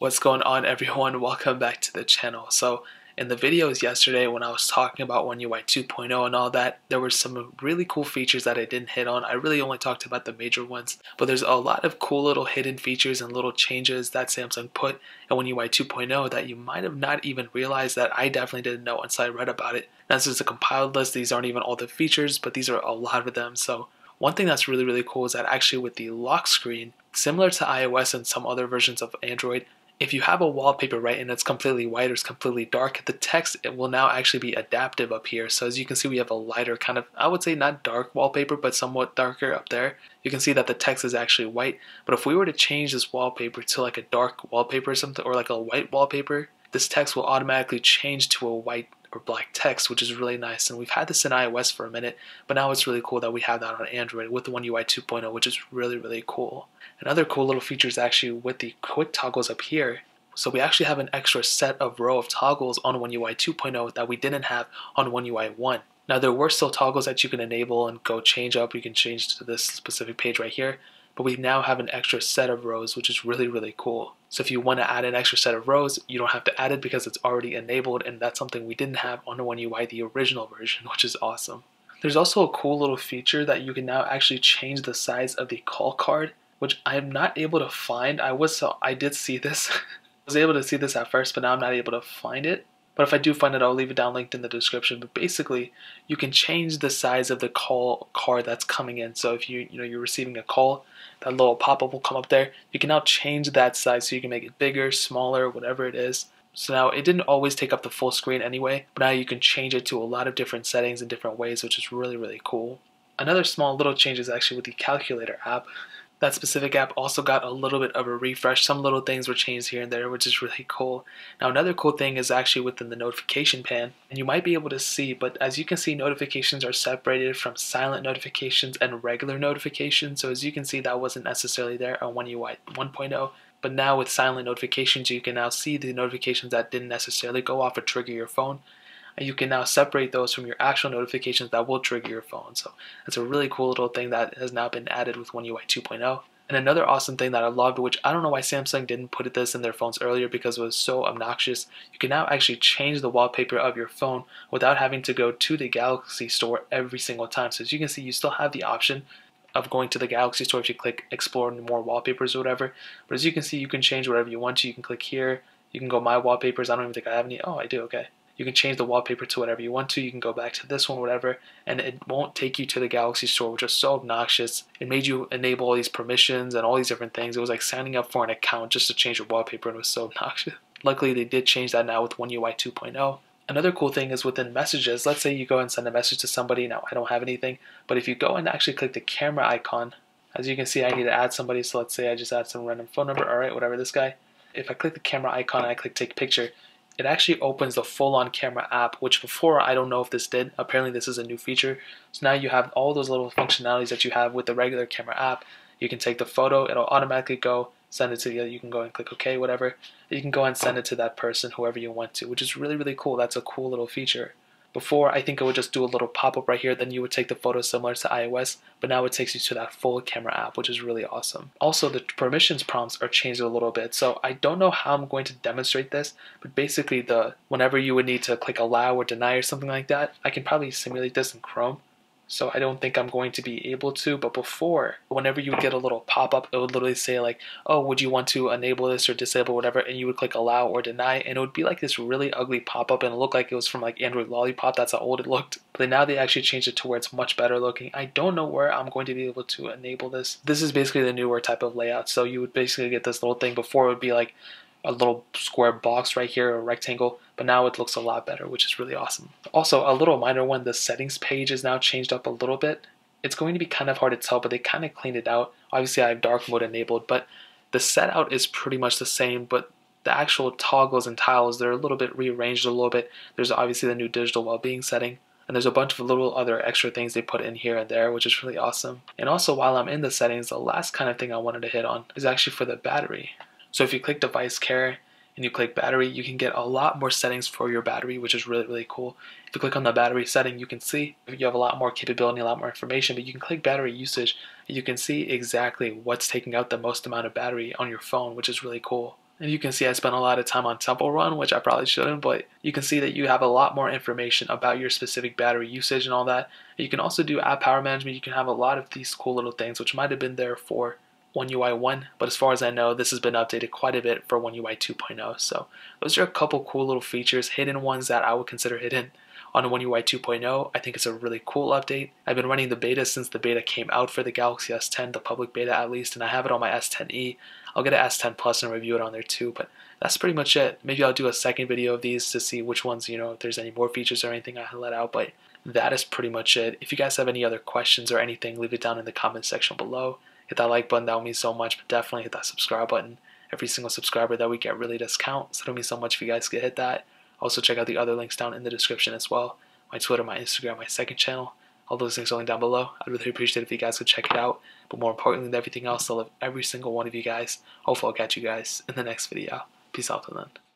What's going on, everyone? Welcome back to the channel. So in the videos yesterday when I was talking about One UI 2.0 and all that, there were some really cool features that I didn't hit on. I really only talked about the major ones, but there's a lot of cool little hidden features and little changes that Samsung put in One UI 2.0 that you might have not even realized that I definitely didn't know until I read about it. Now, this is a compiled list. These aren't even all the features, but these are a lot of them. So one thing that's really, really cool is that actually with the lock screen, similar to iOS and some other versions of Android, if you have a wallpaper, right, and it's completely white or it's completely dark, the text, it will now actually be adaptive up here. So as you can see, we have a lighter kind of, I would say not dark wallpaper, but somewhat darker up there. You can see that the text is actually white. But if we were to change this wallpaper to like a dark wallpaper or something, or like a white wallpaper, this text will automatically change to a white or black text, which is really nice. And we've had this in iOS for a minute, but now it's really cool that we have that on Android with the One UI 2.0, which is really, really cool. Another cool little feature is actually with the quick toggles up here. So we actually have an extra set of row of toggles on One UI 2.0 that we didn't have on One UI 1. Now there were still toggles that you can enable and go change up. You can change to this specific page right here, but we now have an extra set of rows, which is really, really cool. So if you want to add an extra set of rows, you don't have to add it because it's already enabled, and that's something we didn't have on One UI, the original version, which is awesome. There's also a cool little feature that you can now actually change the size of the call card, which I'm not able to find. I did see this. I was able to see this at first, but now I'm not able to find it. But if I do find it, I'll leave it down linked in the description. But basically, you can change the size of the call card that's coming in. So if you're receiving a call, that little pop-up will come up there. You can now change that size, so you can make it bigger, smaller, whatever it is. So now it didn't always take up the full screen anyway, but now you can change it to a lot of different settings in different ways, which is really, really cool. Another small little change is actually with the calculator app. That specific app also got a little bit of a refresh. Some little things were changed here and there, which is really cool. Now, another cool thing is actually within the notification pane, and you might be able to see, but as you can see, notifications are separated from silent notifications and regular notifications. So as you can see, that wasn't necessarily there on One UI 1.0, but now with silent notifications, you can now see the notifications that didn't necessarily go off or trigger your phone. And you can now separate those from your actual notifications that will trigger your phone. So that's a really cool little thing that has now been added with One UI 2.0. And another awesome thing that I loved, which I don't know why Samsung didn't put this in their phones earlier because it was so obnoxious, you can now actually change the wallpaper of your phone without having to go to the Galaxy Store every single time. So as you can see, you still have the option of going to the Galaxy Store if you click Explore More Wallpapers or whatever. But as you can see, you can change whatever you want to. You can click here. You can go My Wallpapers. I don't even think I have any. Oh, I do. Okay. You can change the wallpaper to whatever you want to. You can go back to this one, whatever, and it won't take you to the Galaxy Store, which is so obnoxious. It made you enable all these permissions and all these different things. It was like signing up for an account just to change your wallpaper, and it was so obnoxious. Luckily, they did change that now with One UI 2.0. Another cool thing is within messages. Let's say you go and send a message to somebody. Now, I don't have anything, but if you go and actually click the camera icon, as you can see, I need to add somebody. So let's say I just add some random phone number. All right, whatever, this guy. If I click the camera icon and I click take picture, it actually opens the full-on camera app, which before, I don't know if this did. Apparently, this is a new feature. So now you have all those little functionalities that you have with the regular camera app. You can take the photo. It'll automatically go, send it to the other. You can go and click OK, whatever. You can go and send it to that person, whoever you want to, which is really, really cool. That's a cool little feature. Before, I think it would just do a little pop-up right here, then you would take the photo similar to iOS, but now it takes you to that full camera app, which is really awesome. Also, the permissions prompts are changed a little bit, so I don't know how I'm going to demonstrate this, but basically, whenever you would need to click allow or deny or something like that, I can probably simulate this in Chrome, so I don't think I'm going to be able to, but before, whenever you would get a little pop-up, it would literally say like, oh, would you want to enable this or disable whatever, and you would click allow or deny, and it would be like this really ugly pop-up, and it looked like it was from like Android Lollipop. That's how old it looked. But now they actually changed it to where it's much better looking. I don't know where I'm going to be able to enable this. This is basically the newer type of layout, so you would basically get this little thing. Before, it would be like a little square box right here, a rectangle, but now it looks a lot better, which is really awesome. Also, a little minor one, the settings page is now changed up a little bit. It's going to be kind of hard to tell, but they kind of cleaned it out. Obviously, I have dark mode enabled, but the set out is pretty much the same, but the actual toggles and tiles, they're a little bit rearranged a little bit. There's obviously the new digital well-being setting, and there's a bunch of little other extra things they put in here and there, which is really awesome. And also, while I'm in the settings, the last kind of thing I wanted to hit on is actually for the battery. So if you click device care and you click battery, you can get a lot more settings for your battery, which is really, really cool. If you click on the battery setting, you can see you have a lot more capability, a lot more information, but you can click battery usage and you can see exactly what's taking out the most amount of battery on your phone, which is really cool. And you can see I spent a lot of time on Temple Run, which I probably shouldn't, but you can see that you have a lot more information about your specific battery usage and all that. And you can also do app power management. You can have a lot of these cool little things, which might have been there for One UI 1, but as far as I know, this has been updated quite a bit for One UI 2.0. So those are a couple cool little features, hidden ones that I would consider hidden on One UI 2.0. I think it's a really cool update. I've been running the beta since the beta came out for the Galaxy S10, the public beta at least, and I have it on my S10e. I'll get an S10 Plus and review it on there too, but that's pretty much it. Maybe I'll do a second video of these to see which ones, if there's any more features or anything I can let out, but that is pretty much it. If you guys have any other questions or anything, leave it down in the comment section below. Hit that like button, that would mean so much, but definitely hit that subscribe button. Every single subscriber that we get really does count, so it would mean so much if you guys could hit that. Also check out the other links down in the description as well. My Twitter, my Instagram, my second channel. All those links are linked down below. I'd really appreciate it if you guys could check it out. But more importantly than everything else, I love every single one of you guys. Hopefully I'll catch you guys in the next video. Peace out till then.